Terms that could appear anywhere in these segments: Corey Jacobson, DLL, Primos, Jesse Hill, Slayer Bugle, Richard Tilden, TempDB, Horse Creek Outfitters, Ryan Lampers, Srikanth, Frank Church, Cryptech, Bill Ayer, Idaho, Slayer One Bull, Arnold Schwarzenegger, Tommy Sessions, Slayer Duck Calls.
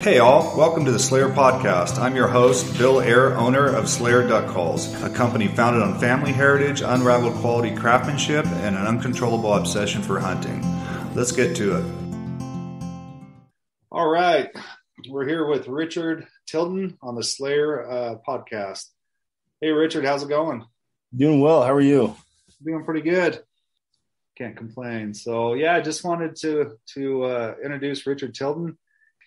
Hey all, welcome to the Slayer Podcast. I'm your host, Bill Ayer, owner of Slayer Duck Calls, a company founded on family heritage, unrivaled quality craftsmanship, and an uncontrollable obsession for hunting. Let's get to it. All right, we're here with Richard Tilden on the Slayer Podcast. Hey Richard, how's it going? Doing well, how are you? Doing pretty good. Can't complain. So yeah, I just wanted to introduce Richard Tilden.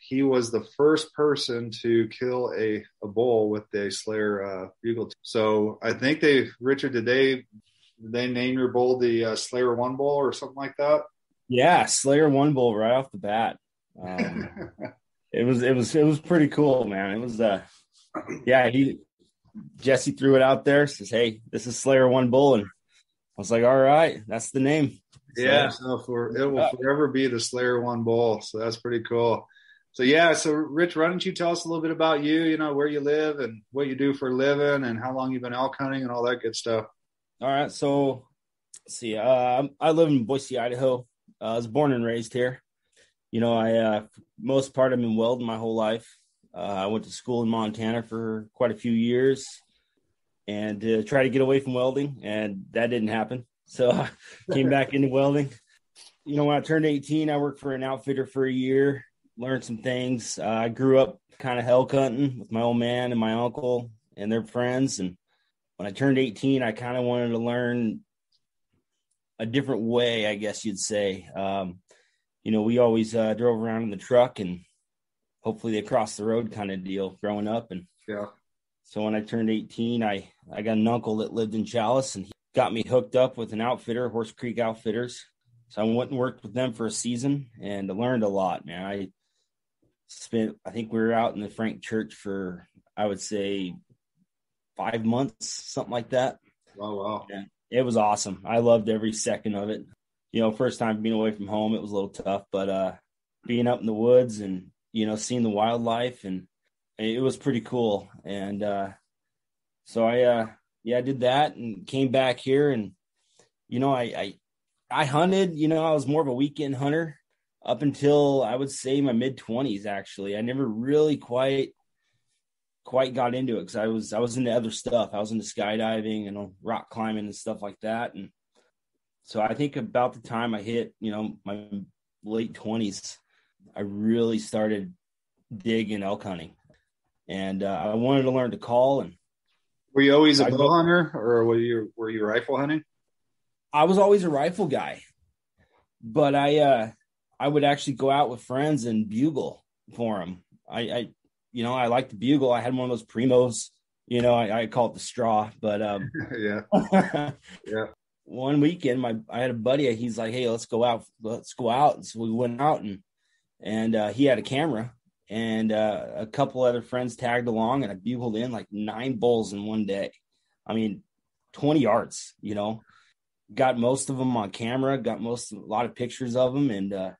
He was the first person to kill a bull with a Slayer Bugle. So I think did they name your bull the Slayer One Bull or something like that? Yeah, Slayer One Bull right off the bat. It was pretty cool, man. It was Jesse threw it out there, says, "Hey, this is Slayer One Bull," and I was like, "All right, that's the name." Yeah, it will forever be the Slayer One Bull. So that's pretty cool. So, yeah, Rich, why don't you tell us a little bit about you, where you live and what you do for a living and how long you've been elk hunting and all that good stuff. All right. So, let's see. I live in Boise, Idaho. I was born and raised here. Most part, I've been welding my whole life. I went to school in Montana for quite a few years and tried to get away from welding, and that didn't happen. So, I came back into welding. When I turned 18, I worked for an outfitter for a year. Learned some things. I grew up kind of elk hunting with my old man and my uncle and their friends. And when I turned 18, I kind of wanted to learn a different way, I guess you'd say. We always drove around in the truck and hopefully they crossed the road kind of deal growing up. And yeah. So when I turned 18, I got an uncle that lived in Chalice and he got me hooked up with an outfitter, Horse Creek Outfitters. So I went and worked with them for a season and learned a lot, man. I think we were out in the Frank Church for, I would say, 5 months, something like that. Oh, wow. Yeah, it was awesome. I loved every second of it. First time being away from home, it was a little tough, but being up in the woods and, seeing the wildlife, and it was pretty cool. And so I did that and came back here and, I hunted, I was more of a weekend hunter. Up until I would say my mid-20s, actually, I never really quite got into it because I was into other stuff. I was into skydiving and rock climbing and stuff like that. And so I think about the time I hit, my late 20s, I really started digging elk hunting, and I wanted to learn to call. And were you always a bow hunter, or were you rifle hunting? I was always a rifle guy, but I would actually go out with friends and bugle for them. I liked the bugle. I had one of those Primos, I call it the straw, but, yeah. Yeah. One weekend I had a buddy, he's like, "Hey, let's go out. And so we went out and he had a camera and, a couple other friends tagged along, and I bugled in like 9 bulls in one day. I mean, 20 yards, got most of them on camera, got a lot of pictures of them. And,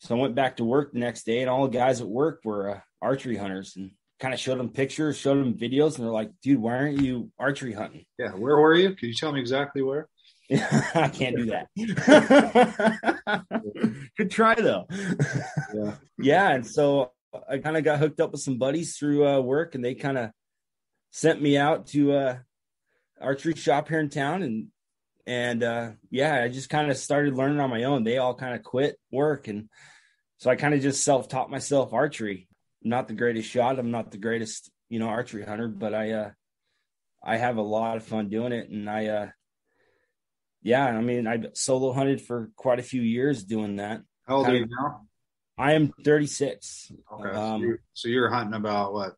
so I went back to work the next day, and all the guys at work were archery hunters, and kind of showed them pictures, showed them videos, and they're like, "Dude, why aren't you archery hunting?" Yeah, where were you? Can you tell me exactly where? I can't do that. Good try, though. Yeah. Yeah, and so I kind of got hooked up with some buddies through work, and they kind of sent me out to archery shop here in town, and I just kind of started learning on my own. They all kind of quit work. And so I kind of just self-taught myself archery. I'm not the greatest shot. I'm not the greatest, archery hunter, but I have a lot of fun doing it. And I solo hunted for quite a few years doing that. How old are you now? I am 36. Okay. So you're hunting about what?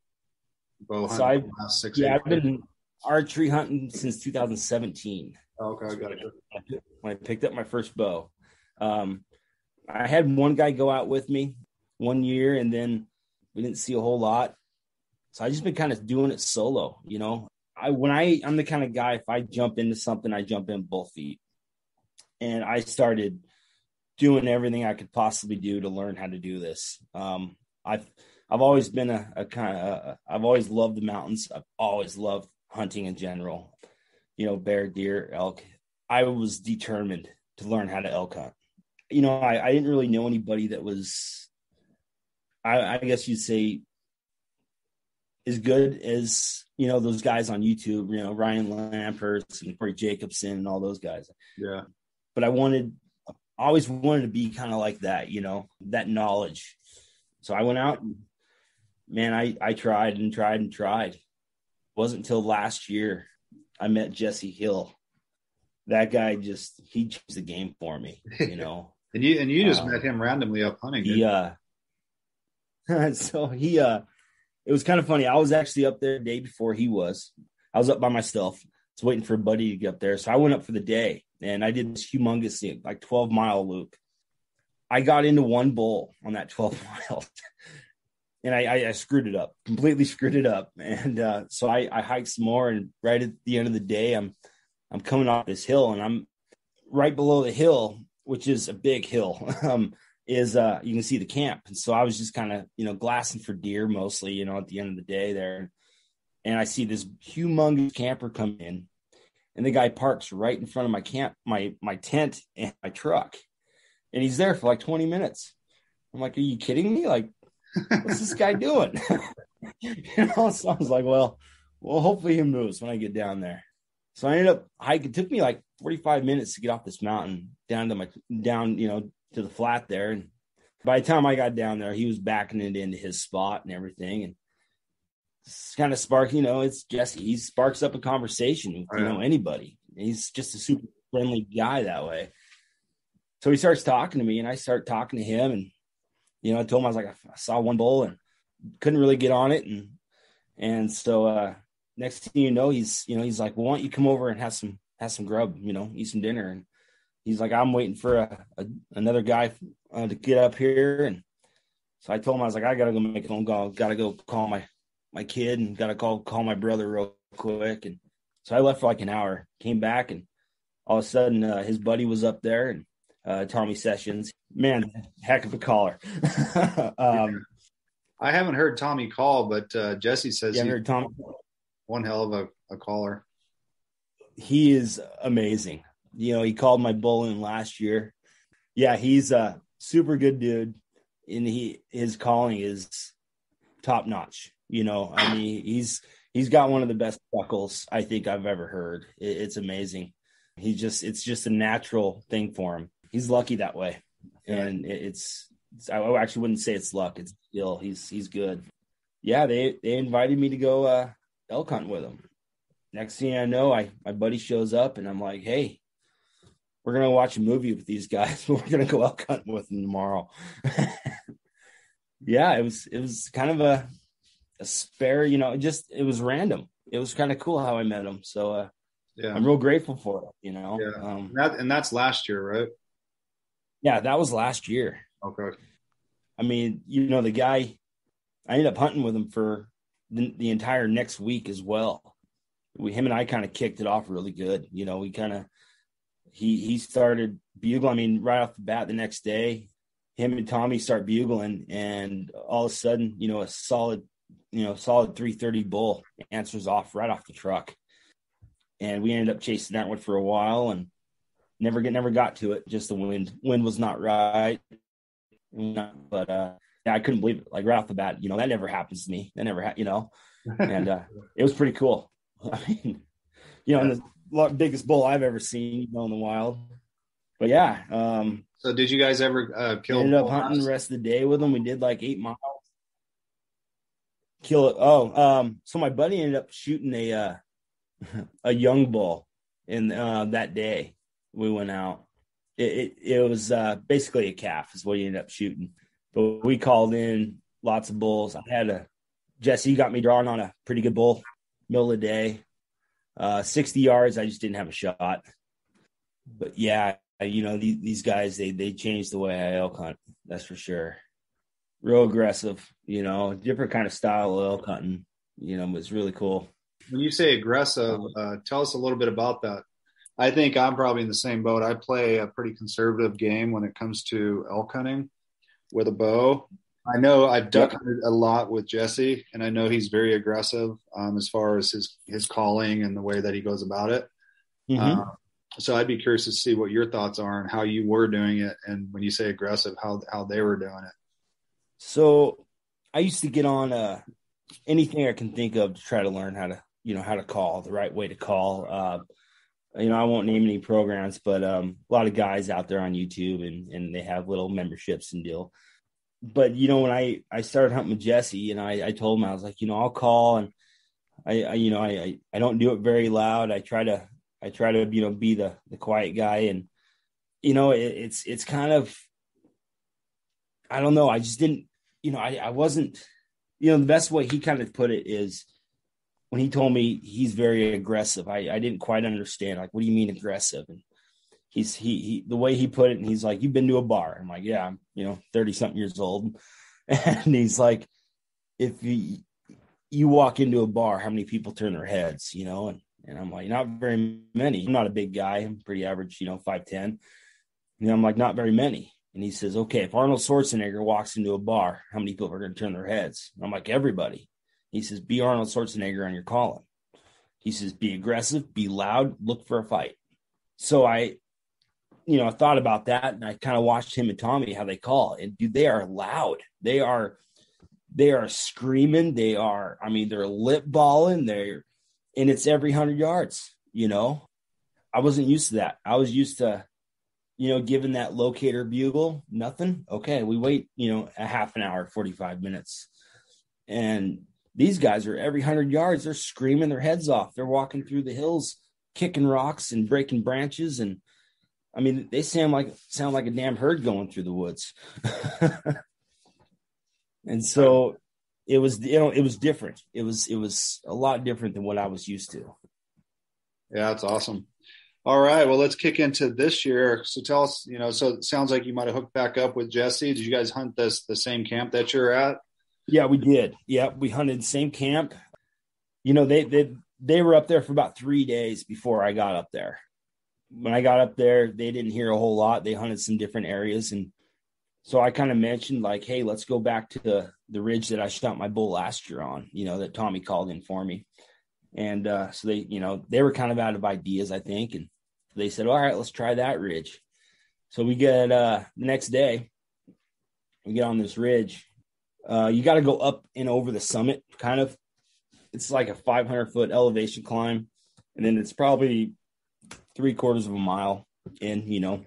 Bow hunting last 6 years? Yeah, I've been archery hunting since 2017. Okay, I got it. When I picked up my first bow, I had one guy go out with me one year, and then we didn't see a whole lot. So I just been kind of doing it solo, I'm the kind of guy, if I jump into something, I jump in both feet. And I started doing everything I could possibly do to learn how to do this. I've always been I've always loved the mountains. I've always loved hunting in general. Bear, deer, elk. I was determined to learn how to elk hunt. I didn't really know anybody that was I guess you'd say as good as, you know, those guys on YouTube, you know, Ryan Lampers and Corey Jacobson and all those guys. Yeah. But I always wanted to be kind of like that, you know, that knowledge. So I went out and, man, I tried and tried and tried. It wasn't until last year I met Jesse Hill. That guy he changed the game for me, you know. and you just met him randomly up hunting. Yeah. So it was kind of funny. I was actually up there the day before he was. I was up by myself. I was waiting for a buddy to get up there. So I went up for the day, and I did this humongous thing, like 12-mile loop. I got into one bull on that 12-mile, and I screwed it up, completely screwed it up. And so I hiked some more, and right at the end of the day, I'm coming off this hill, and I'm right below the hill, which is a big hill. You can see the camp. And so I was just kind of, you know, glassing for deer mostly, you know, at the end of the day there. And I see this humongous camper come in, and the guy parks right in front of my camp, my tent and my truck. And he's there for like 20 minutes. I'm like, are you kidding me? Like, what's this guy doing? You know, so I was like, well, hopefully he moves when I get down there. So I ended up hiking. It took me like 45 minutes to get off this mountain down to the flat there. And by the time I got down there, he was backing it into his spot and everything. And it's kind of spark, you know, it's Jesse. He sparks up a conversation with, you know, anybody. And he's just a super friendly guy that way. So he starts talking to me, and I start talking to him. And, you know, I told him, I was like, I saw one bull and couldn't really get on it. And so, next thing you know, he's like, well, why don't you come over and have some grub, you know, eat some dinner. And he's like, I'm waiting for another guy to get up here. And so I told him, I was like, I got to go make a phone call. Got to go call my kid, and got to call my brother real quick. And so I left for like an hour, came back, and all of a sudden his buddy was up there, and Tommy Sessions, man, heck of a caller. I haven't heard Tommy call, but Jesse says you heard Tommy. One hell of a caller. He is amazing. You know, he called my bull in last year. Yeah, he's a super good dude, and his calling is top notch. You know, I mean, he's got one of the best buckles I think I've ever heard. It's amazing. It's just a natural thing for him. He's lucky that way, and I actually wouldn't say it's luck. It's skill. He's good. Yeah, they invited me to go elk hunting with him. Next thing I know, my buddy shows up, and I'm like, hey, we're going to watch a movie with these guys. We're going to go elk hunting with them tomorrow. Yeah, it was kind of a spare, you know, it was random. It was kind of cool how I met him. So I'm real grateful for it, you know. Yeah. And that's last year, right? Yeah, that was last year. Okay. I mean, you know, the guy, I ended up hunting with him for the entire next week as well. Him and I kind of kicked it off really good. You know, we kind of, he started bugling. I mean, right off the bat the next day, him and Tommy start bugling, and all of a sudden, you know, a solid 330 bull answers off right off the truck. And we ended up chasing that one for a while and never got to it. Just the wind was not right. But, yeah, I couldn't believe it. Like right off the bat, you know, that never happens to me. That never, you know, and it was pretty cool. I mean, you know, and the biggest bull I've ever seen, you know, in the wild. But yeah. So did you guys ever kill? Ended up hunting the rest of the day with them. We did like 8 miles. Kill it. So my buddy ended up shooting a young bull in that day. We went out. It was basically a calf is what he ended up shooting. But we called in lots of bulls. I had Jesse got me drawn on a pretty good bull, middle of the day, 60 yards. I just didn't have a shot. But yeah, you know, these guys, they changed the way I elk hunt. That's for sure. Real aggressive, you know, different kind of style of elk hunting, you know, it's really cool. When you say aggressive, tell us a little bit about that. I think I'm probably in the same boat. I play a pretty conservative game when it comes to elk hunting. With a bow. I know I've duck hunted a lot with Jesse, and I know he's very aggressive as far as his calling and the way that he goes about it. Mm-hmm. So I'd be curious to see what your thoughts are and how you were doing it, and when you say aggressive, how they were doing it. So I used to get on anything I can think of to try to learn how to, you know, how to call, the right way to call. You know, I won't name any programs, but a lot of guys out there on YouTube and they have little memberships and deal. But, you know, when I started hunting with Jesse and I told him, I was like, you know, I'll call and I don't do it very loud. I try to, you know, be the quiet guy. And, you know, it's kind of, I don't know. I just didn't, you know, I wasn't, you know, the best way he kind of put it is when he told me he's very aggressive. I didn't quite understand. Like, what do you mean aggressive? And he's, he, the way he put it, and he's like, you've been to a bar. I'm like, yeah, I'm, you know, 30 something years old. And he's like, if you walk into a bar, how many people turn their heads, you know? And I'm like, not very many. I'm not a big guy. I'm pretty average, you know, 5'10". And I'm like, not very many. And he says, okay, if Arnold Schwarzenegger walks into a bar, how many people are going to turn their heads? And I'm like, everybody. He says, be Arnold Schwarzenegger on your calling. He says, be aggressive, be loud, look for a fight. So I, you know, I thought about that, and I kind of watched him and Tommy, how they call. And dude, they are loud. They are screaming. They are, I mean, they're lip balling. And it's every 100 yards, you know. I wasn't used to that. I was used to, you know, given that locator bugle, nothing. Okay, we wait, you know, a half an hour, 45 minutes. And these guys are every 100 yards. They're screaming their heads off. They're walking through the hills, kicking rocks and breaking branches. And I mean, they sound like a damn herd going through the woods. And so it was, you know, it was different. It was a lot different than what I was used to. Yeah, that's awesome. All right, well, let's kick into this year. So tell us, you know, so it sounds like you might have hooked back up with Jesse. Did you guys hunt the same camp that you're at? Yeah, we did. Yeah, we hunted the same camp. You know, they were up there for about 3 days before I got up there. When I got up there, they didn't hear a whole lot. They hunted some different areas. And so I kind of mentioned, like, hey, let's go back to the ridge that I shot my bull last year on, you know, that Tommy called in for me. And so they, you know, they were kind of out of ideas, I think. And they said, all right, let's try that ridge. So we get the next day, we get on this ridge. You got to go up and over the summit, kind of. It's like a 500-foot elevation climb. And then it's probably 3/4 of a mile in, you know.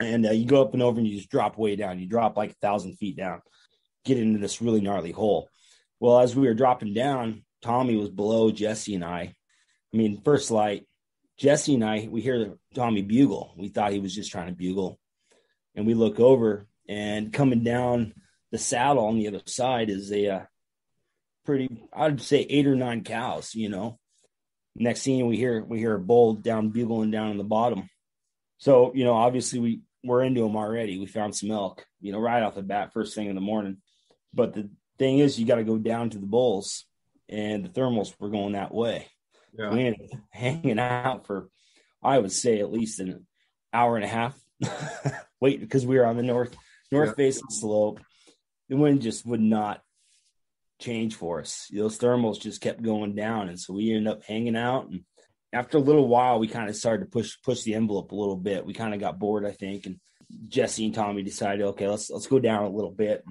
And you go up and over and you just drop way down. You drop like 1,000 feet down, get into this really gnarly hole. Well, as we were dropping down, Tommy was below Jesse and I mean, first light, Jesse and I, we hear the Tommy bugle. We thought he was just trying to bugle. And we look over, and coming down the saddle on the other side is a pretty, I'd say 8 or 9 cows, you know. Next thing we hear a bull down bugling down on the bottom. So, you know, obviously we're into them already. We found some elk, you know, right off the bat, first thing in the morning. But the thing is, you got to go down to the bulls. And the thermals were going that way. Yeah. We ended up hanging out for, I would say, at least an hour and a half. Wait, because we were on the north yeah. facing slope. The wind just would not change for us. Those thermals just kept going down, and so we ended up hanging out. And after a little while, we kind of started to push the envelope a little bit. We kind of got bored, I think. And Jesse and Tommy decided, okay, let's go down a little bit.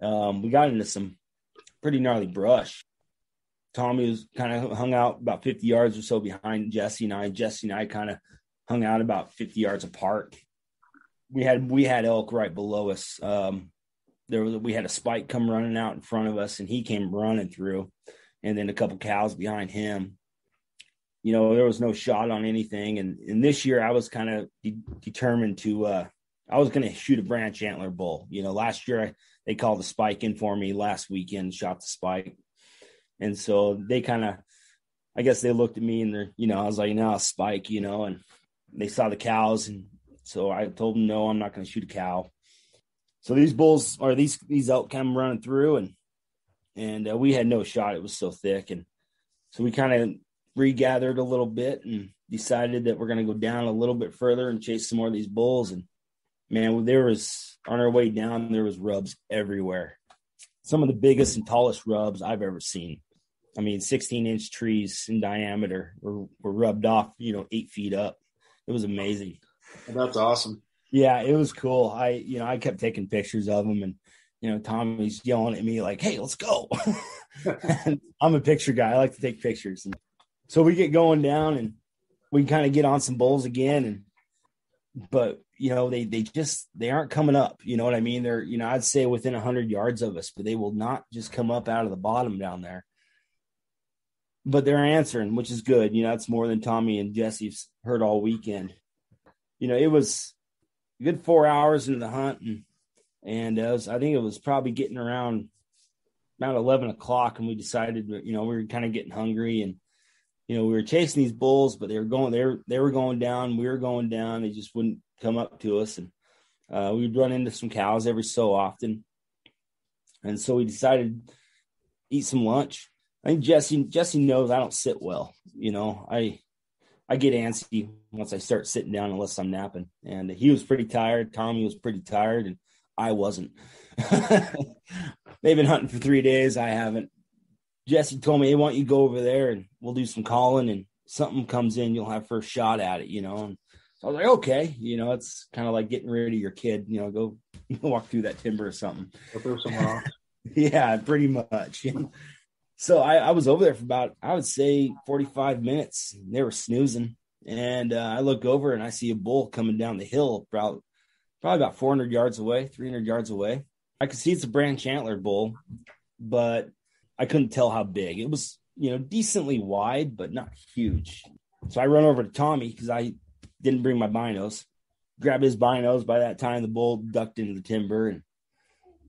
We got into some pretty gnarly brush. Tommy was kind of hung out about 50 yards or so behind Jesse and I. Jesse and I kind of hung out about 50 yards apart. We had elk right below us. We had a spike come running out in front of us, and he came running through, and then a couple cows behind him. You know, there was no shot on anything. And this year I was kind of determined to, I was going to shoot a branch antler bull. You know, last year they called the spike in for me last weekend, shot the spike. And so they kind of, I guess they looked at me and they're, you know, I was like, no, spike, you know, and they saw the cows. And so I told them, no, I'm not going to shoot a cow. So these bulls or these elk come running through and we had no shot. It was so thick. And so we kind of regathered a little bit and decided that we're going to go down a little bit further and chase some more of these bulls. And man, there was, on our way down, there was rubs everywhere. Some of the biggest and tallest rubs I've ever seen. I mean, 16-inch trees in diameter were rubbed off, you know, 8 feet up. It was amazing. That's awesome. Yeah, it was cool. I kept taking pictures of them, and you know, Tommy's yelling at me like, hey, let's go. And I'm a picture guy. I like to take pictures. And so we get going down and we kind of get on some bulls again. But, you know, they aren't coming up. You know what I mean? They're, you know, I'd say within 100 yards of us, but they will not just come up out of the bottom down there. But they're answering, which is good. You know, that's more than Tommy and Jesse's heard all weekend. You know, it was a good 4 hours into the hunt. I think it was probably getting around 11 o'clock. And we decided, you know, we were kind of getting hungry and, you know, we were chasing these bulls, but they were going down. We were going down. They just wouldn't come up to us. And we'd run into some cows every so often. And so we decided to eat some lunch. I think Jesse knows I don't sit well. You know, I get antsy once I start sitting down unless I'm napping. And he was pretty tired. Tommy was pretty tired, and I wasn't. They've been hunting for 3 days. I haven't. Jesse told me, hey, why don't you go over there and we'll do some calling, and something comes in, you'll have first shot at it, you know. And so I was like, okay. You know, it's kind of like getting rid of your kid. You know, go walk through that timber or something. Go through some rocks. Yeah, pretty much. So I was over there for about, I would say, 45 minutes. They were snoozing. And I look over and I see a bull coming down the hill, probably about 400 yards away, 300 yards away. I could see it's a Branch Antler bull, but I couldn't tell how big. It was, you know, decently wide, but not huge. So I run over to Tommy because I didn't bring my binos. Grabbed his binos. By that time, the bull ducked into the timber. And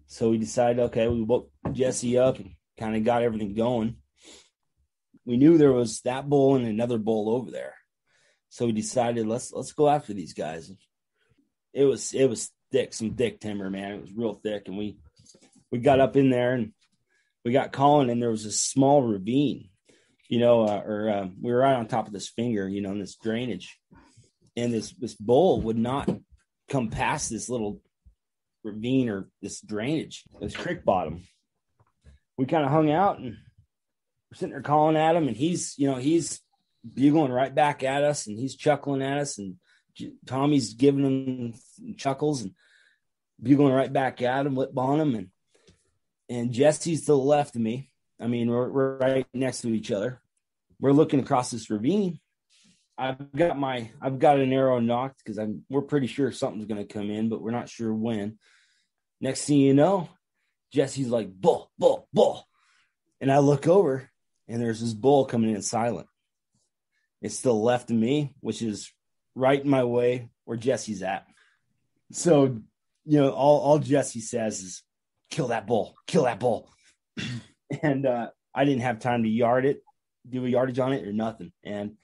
so we decided, okay, we woke Jesse up and kind of got everything going. We knew there was that bull and another bull over there, so we decided let's go after these guys. It was thick, some thick timber, man. It was real thick, and we got up in there and we got calling, and there was a small ravine, you know, we were right on top of this finger, you know, in this drainage, and this bull would not come past this little ravine or this drainage, this creek bottom. We kind of hung out and we're sitting there calling at him, and he's bugling right back at us, and he's chuckling at us, and Tommy's giving him chuckles and bugling right back at him, lip on him, and Jesse's to the left of me. I mean, we're right next to each other. We're looking across this ravine. I've got an arrow knocked because we're pretty sure something's going to come in, but we're not sure when. Next thing you know, Jesse's like, bull, bull, bull. And I look over, and there's this bull coming in silent. It's still left of me, which is right in my way where Jesse's at. So, you know, all Jesse says is, kill that bull, kill that bull. And I didn't have time to yard it, do a yardage on it or nothing. And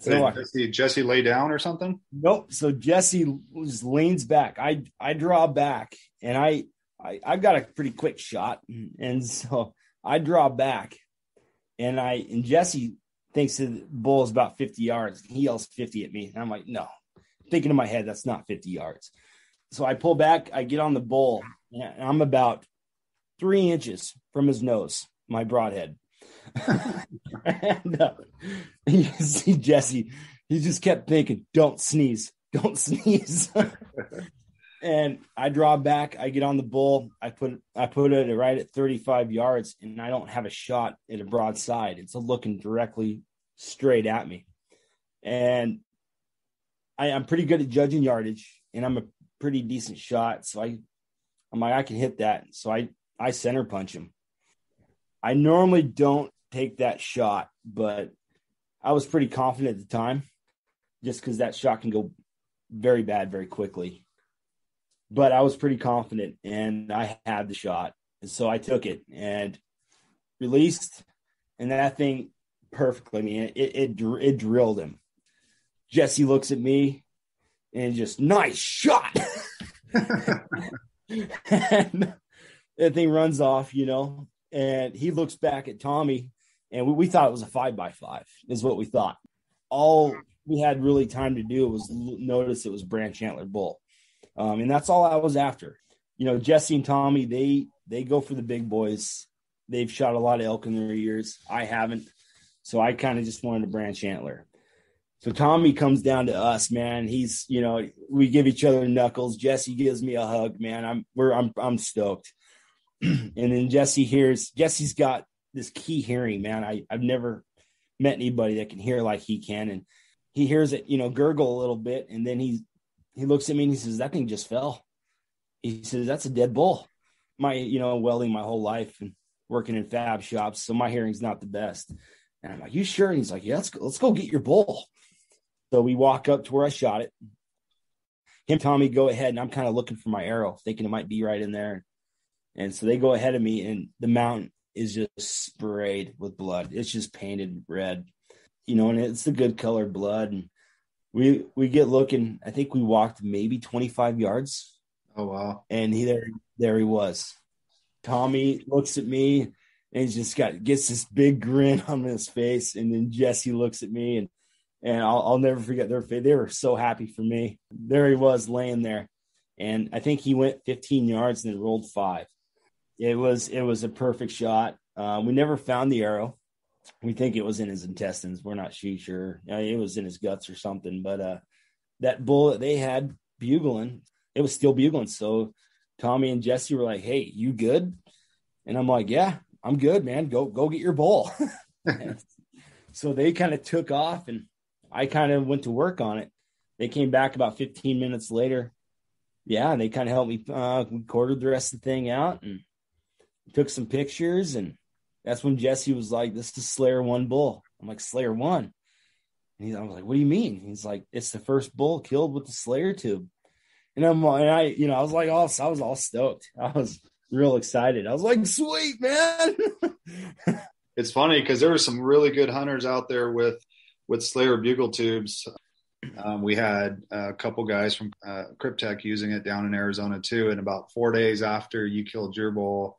so Jesse lay down or something? Nope. So Jesse just leans back. I draw back, and I got a pretty quick shot, and so I draw back, and Jesse thinks the bull is about 50 yards. He yells 50 at me, and I'm like, no. Thinking in my head, that's not 50 yards. So I pull back, I get on the bull, and I'm about 3 inches from his nose, my broadhead. And you can see Jesse, he just kept thinking, don't sneeze, don't sneeze. And I draw back, I get on the bull, I put it right at 35 yards, and I don't have a shot at a broadside. It's looking directly straight at me. And I'm pretty good at judging yardage, and I'm a pretty decent shot. So I'm like, I can hit that. So I center punch him. I normally don't take that shot, but I was pretty confident at the time just because that shot can go very bad very quickly. But I was pretty confident, and I had the shot. And so I took it and released, and that thing perfectly. I mean, it drilled him. Jesse looks at me and just, nice shot. And that thing runs off, you know, and he looks back at Tommy, and we thought it was a 5x5 is what we thought. All we had really time to do was notice it was Branch Antler bull. And that's all I was after. You know, Jesse and Tommy, they go for the big boys. They've shot a lot of elk in their years. I haven't. So I kind of just wanted a Branch Antler. So Tommy comes down to us, man. He's, you know, we give each other knuckles. Jesse gives me a hug, man. I'm stoked. And then Jesse's got this key hearing, man. I've never met anybody that can hear like he can. And he hears it, gurgle a little bit. And then he looks at me and he says, that thing just fell. He says, that's a dead bull. Welding my whole life and working in fab shops, so my hearing's not the best. And I'm like, you sure? And he's like, yeah, let's go get your bull. So we walk up to where I shot it. Him, Tommy, go ahead. And I'm kind of looking for my arrow, thinking it might be right in there. And so they go ahead of me, and the mountain is just sprayed with blood. It's just painted red, and it's the good color blood. And we get looking. I think we walked maybe 25 yards. Oh, wow. And there he was. Tommy looks at me and just gets this big grin on his face. And then Jesse looks at me, and I'll never forget their face. They were so happy for me. There he was laying there. And I think he went 15 yards and then rolled 5. It was a perfect shot. We never found the arrow. We think it was in his intestines. We're not sure. It was in his guts or something. But that bull that they had bugling, it was still bugling. So Tommy and Jesse were like, hey, you good? And I'm like, yeah, I'm good, man. Go get your bull. So they kind of took off, and I kind of went to work on it. They came back about 15 minutes later. Yeah, they kind of helped me. We quartered the rest of the thing out and took some pictures. And that's when Jesse was like, this is Slayer One Bull. I'm like, Slayer One? And I was like, what do you mean? He's like, it's the first bull killed with the Slayer tube. And I was like, I was all stoked. I was real excited. I was like, sweet, man. It's funny because there were some really good hunters out there with Slayer bugle tubes. We had a couple guys from Cryptech using it down in Arizona too. And about 4 days after you killed your bull,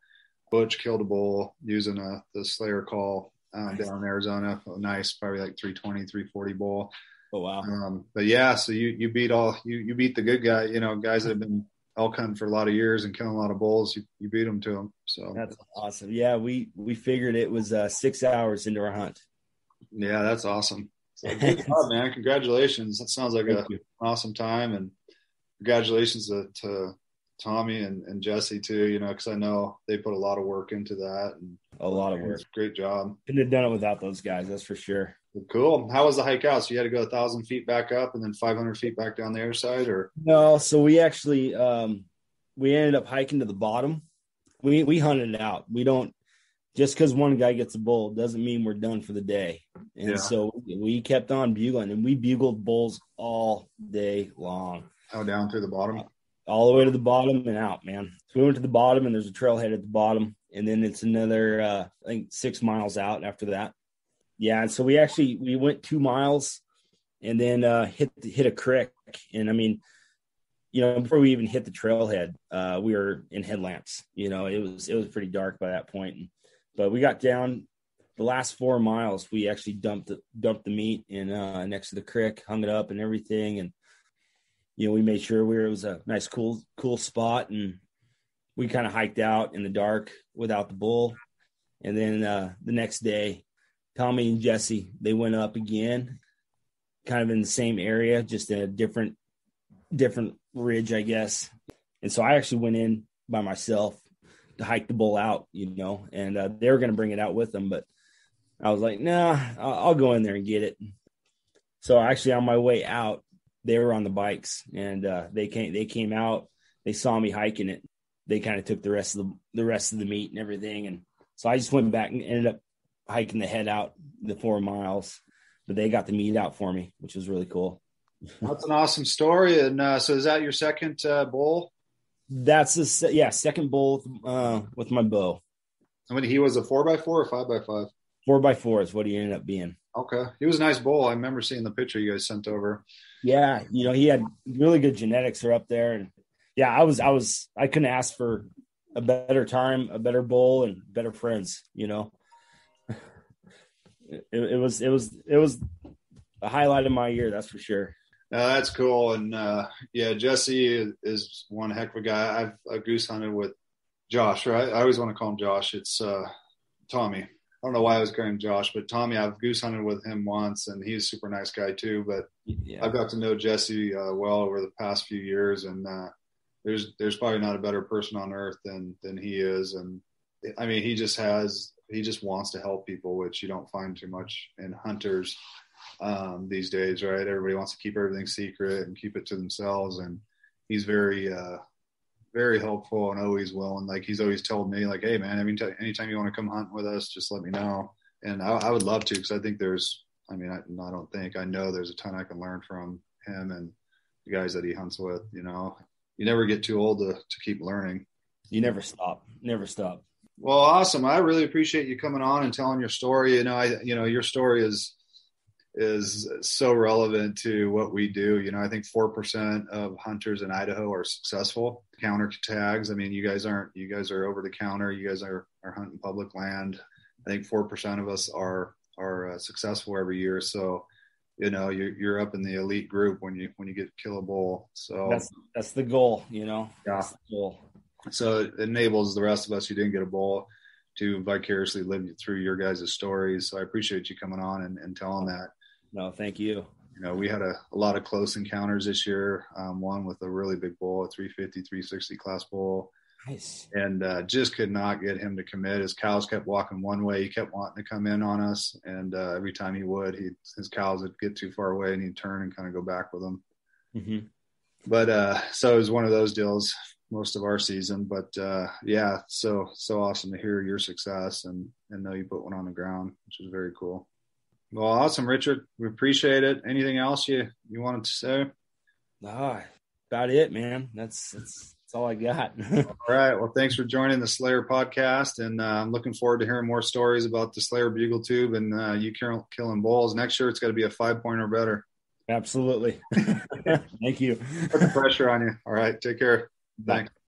Butch killed a bull using the Slayer call nice. Down in Arizona. Oh, nice, probably like 320, 340 bull. Oh, wow. But yeah, so you beat you beat the good guy, guys that have been elk hunting for a lot of years and killing a lot of bulls, you beat them to them. So that's awesome. Yeah. We figured it was 6 hours into our hunt. Yeah. That's awesome. So good job, man. Congratulations. That sounds like an awesome time, and congratulations to Tommy and Jesse too, cause I know they put a lot of work into that and a lot of work. Great job. Couldn't have done it without those guys. That's for sure. Cool. How was the hike out? So you had to go 1,000 feet back up and then 500 feet back down the other side, or? No. So we actually, we ended up hiking to the bottom. We hunted it out. We don't, just cause one guy gets a bull doesn't mean we're done for the day. And So we kept on bugling, and we bugled bulls all day long. Oh, down through the bottom? All the way to the bottom and out, man. So we went to the bottom, and there's a trailhead at the bottom. And then it's another, I think 6 miles out after that. Yeah, and so we went 2 miles, and then hit a creek. And I mean, before we even hit the trailhead, we were in headlamps. It was pretty dark by that point. But we got down the last 4 miles. We actually dumped the meat in next to the creek, hung it up and everything, and we made sure it was a nice, cool spot, and we kind of hiked out in the dark without the bull. And then the next day, Tommy and Jesse, they went up again, kind of in the same area, just in a different ridge, I guess. And so I actually went in by myself to hike the bull out, and they were going to bring it out with them, but I was like, nah, I'll go in there and get it. So actually on my way out, they were on the bikes, and they came out, they saw me hiking it. They kind of took the rest of the meat and everything. And so I just went back and ended up hiking the head out the 4 miles, but they got the meat out for me, which was really cool. That's an awesome story. And so is that your second bull? That's second bull with my bow. I mean, he was a 4x4 or 5x5? 4x4 is what he ended up being. Okay. He was a nice bull. I remember seeing the picture you guys sent over. Yeah. He had really good genetics are up there. And yeah, I couldn't ask for a better time, a better bull, and better friends, It was a highlight of my year, that's for sure. That's cool. And Jesse is one heck of a guy. I've goose hunted with Josh, right? I always want to call him Josh. It's Tommy. I don't know why I was calling him Josh, but Tommy, I've goose hunted with him once, and he's a super nice guy too. But yeah. I've got to know Jesse well over the past few years, and there's probably not a better person on earth than he is. And I mean, he just wants to help people, which you don't find too much in hunters these days, right? Everybody wants to keep everything secret and keep it to themselves. And he's very, very helpful and always willing. Like, he's always told me, like, hey man, anytime you want to come hunt with us, just let me know. And I would love to, because I think I know there's a ton I can learn from him and the guys that he hunts with. You know, you never get too old to keep learning. You never stop. Well, awesome. I really appreciate you coming on and telling your story. You know, your story is so relevant to what we do. You know, I think 4% of hunters in Idaho are successful. Counter tags. I mean, you guys are over the counter. You guys are hunting public land. I think 4% of us are successful every year. So, you know, you're up in the elite group when you get to kill a bull. So that's the goal, you know. Yeah. That's the goal. So it enables the rest of us who didn't get a bull to vicariously live through your guys' stories. So I appreciate you coming on and telling that. No, thank you. You know, we had a lot of close encounters this year. One with a really big bull, a 350, 360 class bull. Nice. And just could not get him to commit. His cows kept walking one way. He kept wanting to come in on us. And every time he would, his cows would get too far away and he'd turn and kind of go back with them. Mm-hmm. But so it was one of those deals most of our season. But yeah, so awesome to hear your success and know you put one on the ground, which is very cool. Well, awesome, Richard. We appreciate it. Anything else you wanted to say? About it, man. That's all I got. All right. Well, thanks for joining the Slayer podcast. And I'm looking forward to hearing more stories about the Slayer Bugle Tube and you killing bulls. Next year, it's got to be a 5-point or better. Absolutely. Thank you. Put the pressure on you. All right. Take care. Thanks.